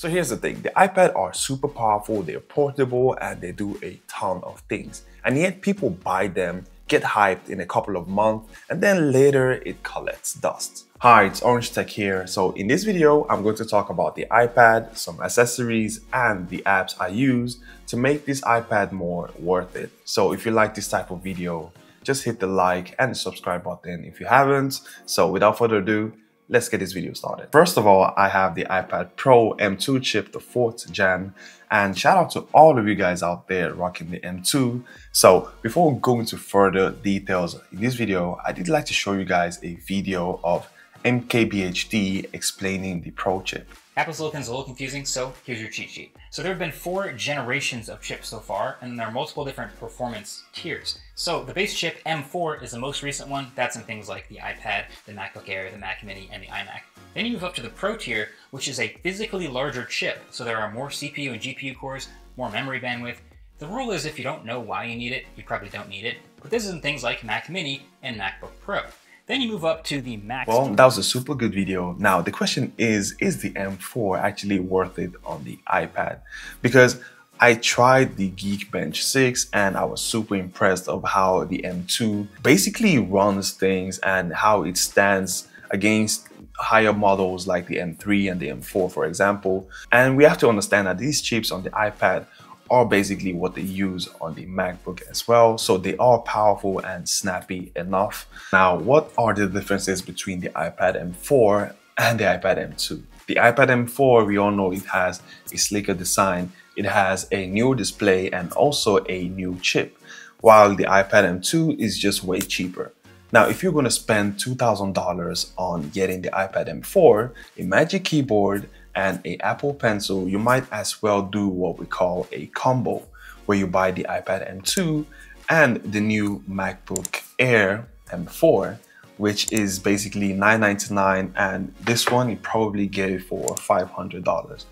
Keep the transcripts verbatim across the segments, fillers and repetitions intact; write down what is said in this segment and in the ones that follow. So here's the thing, the iPad are super powerful, they're portable, and they do a ton of things. And yet people buy them, get hyped in a couple of months, and then later it collects dust. Hi, it's Orange Tech here. So in this video, I'm going to talk about the iPad, some accessories, and the apps I use to make this iPad more worth it. So if you like this type of video, just hit the like and subscribe button if you haven't. So without further ado, let's get this video started. First of all, I have the iPad Pro M two chip, the fourth gen, and shout out to all of you guys out there rocking the M two. So before we go into further details in this video, I did like to show you guys a video of M K B H D explaining the Pro chip. Apple Silicon is a little confusing, so here's your cheat sheet. So there have been four generations of chips so far, and there are multiple different performance tiers. So the base chip M four is the most recent one. That's in things like the iPad, the MacBook Air, the Mac Mini, and the iMac. Then you move up to the Pro tier, which is a physically larger chip. So there are more C P U and G P U cores, more memory bandwidth. The rule is if you don't know why you need it, you probably don't need it. But this is in things like Mac Mini and MacBook Pro. Then you move up to the Mac. Well, that was a super good video. Now, the question is, is the M four actually worth it on the iPad? Because I tried the Geekbench six and I was super impressed of how the M two basically runs things and how it stands against higher models like the M three and the M four, for example. And we have to understand that these chips on the iPad are basically what they use on the MacBook as well. So they are powerful and snappy enough. Now, what are the differences between the iPad M four and the iPad M two? The iPad M four, we all know it has a slicker design. It has a new display and also a new chip, while the iPad M two is just way cheaper. Now, if you're gonna spend two thousand dollars on getting the iPad M four, a Magic Keyboard, and an Apple Pencil, you might as well do what we call a combo, where you buy the iPad M two and the new MacBook Air M four, which is basically nine ninety-nine, and this one you probably get it for five hundred dollars.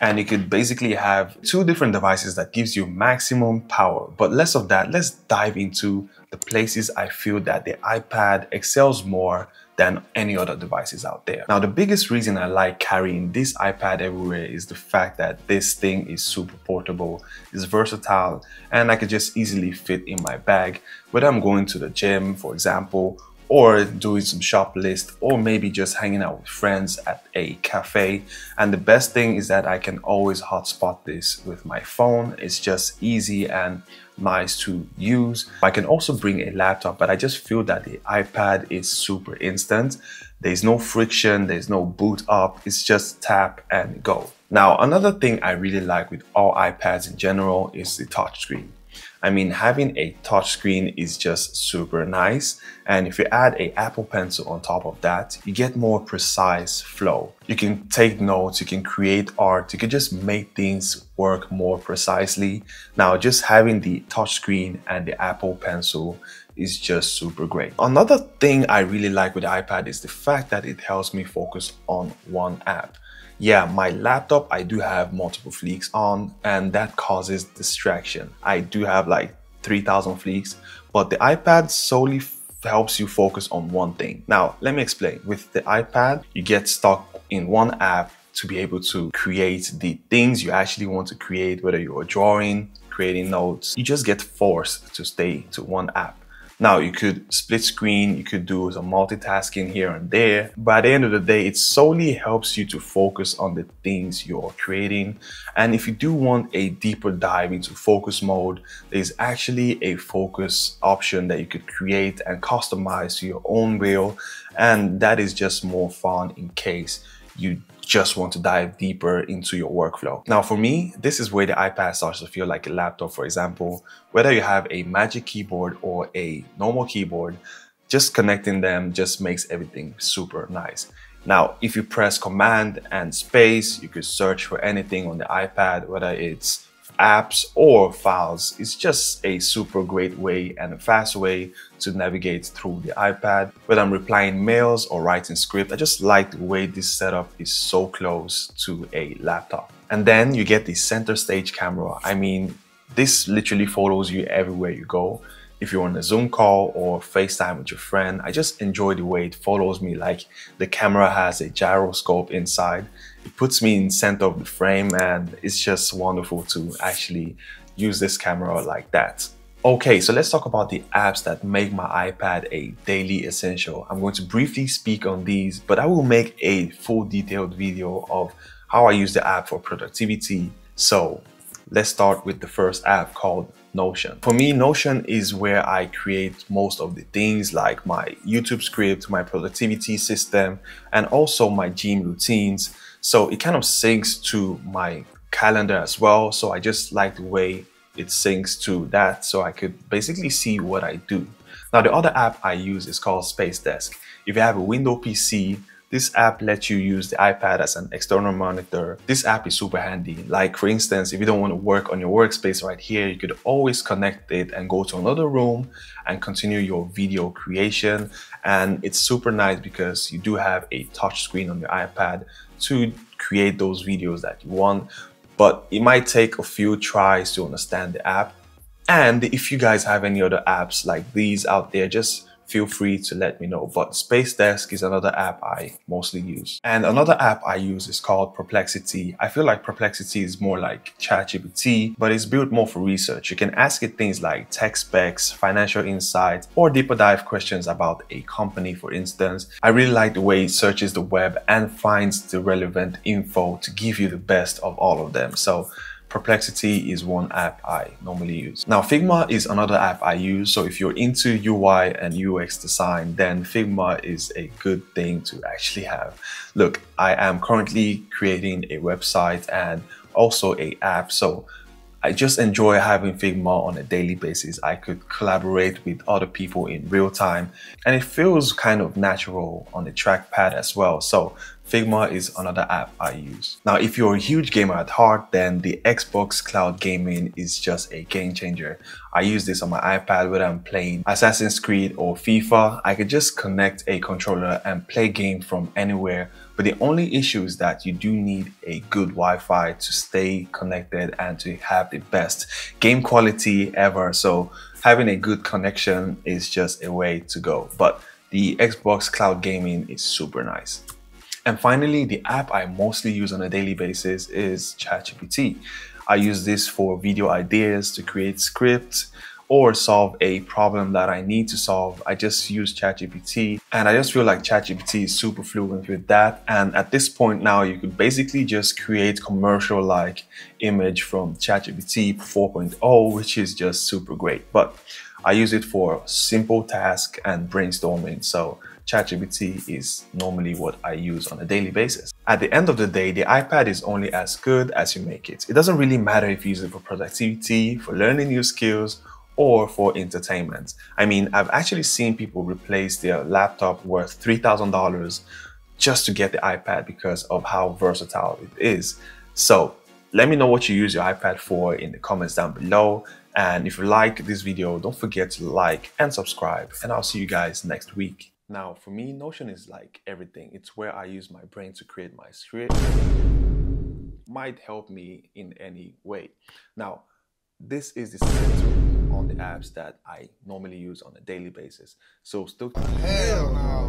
And you could basically have two different devices that gives you maximum power. But less of that, let's dive into the places I feel that the iPad excels more than any other devices out there. Now, the biggest reason I like carrying this iPad everywhere is the fact that this thing is super portable, it's versatile, and I could just easily fit in my bag, whether I'm going to the gym, for example, or doing some shop list, or maybe just hanging out with friends at a cafe. And the best thing is that I can always hotspot this with my phone. It's just easy and nice to use. I can also bring a laptop, but I just feel that the iPad is super instant. There's no friction, there's no boot up, it's just tap and go. Now, another thing I really like with all iPads in general is the touchscreen. I mean, having a touchscreen is just super nice, and if you add an Apple Pencil on top of that, you get more precise flow. You can take notes, you can create art, you can just make things work more precisely. Now, just having the touchscreen and the Apple Pencil is just super great. Another thing I really like with the iPad is the fact that it helps me focus on one app. Yeah, my laptop, I do have multiple fleeks on, and that causes distraction. I do have like three thousand fleeks, but the iPad solely helps you focus on one thing. Now, let me explain. With the iPad, you get stuck in one app to be able to create the things you actually want to create, whether you're drawing, creating notes. You just get forced to stay to one app. Now, you could split screen, you could do some multitasking here and there, but at the end of the day, it solely helps you to focus on the things you're creating. And if you do want a deeper dive into focus mode, there's actually a focus option that you could create and customize to your own will, and that is just more fun in case you just want to dive deeper into your workflow. Now, for me, this is where the iPad starts to feel like a laptop, for example. Whether you have a Magic Keyboard or a normal keyboard, just connecting them just makes everything super nice. Now, if you press Command and Space, you could search for anything on the iPad, whether it's apps or files. It's just a super great way and a fast way to navigate through the iPad. Whether I'm replying mails or writing script, I just like the way this setup is so close to a laptop. And then you get the center stage camera. I mean, this literally follows you everywhere you go. If you're on a Zoom call or FaceTime with your friend, I just enjoy the way it follows me, like the camera has a gyroscope inside. It puts me in center of the frame, and it's just wonderful to actually use this camera like that. Okay, so let's talk about the apps that make my iPad a daily essential. I'm going to briefly speak on these, but I will make a full detailed video of how I use the app for productivity. So let's start with the first app called Notion. For me, Notion is where I create most of the things like my YouTube script, my productivity system, and also my gym routines. So it kind of syncs to my calendar as well. So I just like the way it syncs to that, so I could basically see what I do. Now, the other app I use is called Space Desk. If you have a Windows P C, this app lets you use the iPad as an external monitor. This app is super handy. Like, for instance, if you don't want to work on your workspace right here, you could always connect it and go to another room and continue your video creation. And it's super nice because you do have a touch screen on your iPad to create those videos that you want. But it might take a few tries to understand the app. And if you guys have any other apps like these out there, just feel free to let me know. But Space Desk is another app I mostly use. And another app I use is called Perplexity. I feel like Perplexity is more like ChatGPT, but it's built more for research. You can ask it things like tech specs, financial insights, or deeper dive questions about a company, for instance. I really like the way it searches the web and finds the relevant info to give you the best of all of them. So Perplexity is one app I normally use. Now, Figma is another app I use. So if you're into U I and U X design, then Figma is a good thing to actually have. Look, I am currently creating a website and also a app. So I just enjoy having Figma on a daily basis. I could collaborate with other people in real time, and it feels kind of natural on the trackpad as well. So Figma is another app I use. Now, if you're a huge gamer at heart, then the Xbox Cloud Gaming is just a game changer. I use this on my iPad whether I'm playing Assassin's Creed or FIFA. I could just connect a controller and play games from anywhere. But the only issue is that you do need a good Wi-Fi to stay connected and to have the best game quality ever. So having a good connection is just a way to go. But the Xbox Cloud Gaming is super nice. And finally, the app I mostly use on a daily basis is ChatGPT. I use this for video ideas, to create scripts, or solve a problem that I need to solve. I just use ChatGPT, and I just feel like ChatGPT is super fluent with that. And at this point now, you could basically just create commercial-like image from ChatGPT four point oh, which is just super great. But I use it for simple tasks and brainstorming. So ChatGPT is normally what I use on a daily basis. At the end of the day, the iPad is only as good as you make it. It doesn't really matter if you use it for productivity, for learning new skills, or for entertainment. I mean, I've actually seen people replace their laptop worth three thousand dollars just to get the iPad because of how versatile it is. So let me know what you use your iPad for in the comments down below. And if you like this video, don't forget to like and subscribe, and I'll see you guys next week. Now, for me, Notion is like everything. It's where I use my brain to create my script. Might help me in any way. Now, this is the system on the apps that I normally use on a daily basis. So still... Hell no!